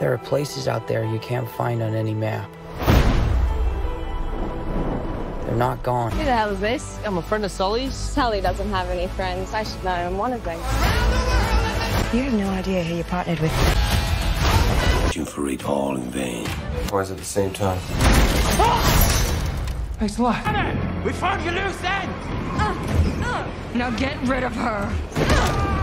There are places out there you can't find on any map. They're not gone. Who the hell is this? I'm a friend of Sully's. Sully doesn't have any friends. I should know I'm one of them. You have no idea who you partnered with. You parade all in vain. Twice at the same time. Oh! Thanks a lot. Anna, we found your loose end! Now get rid of her.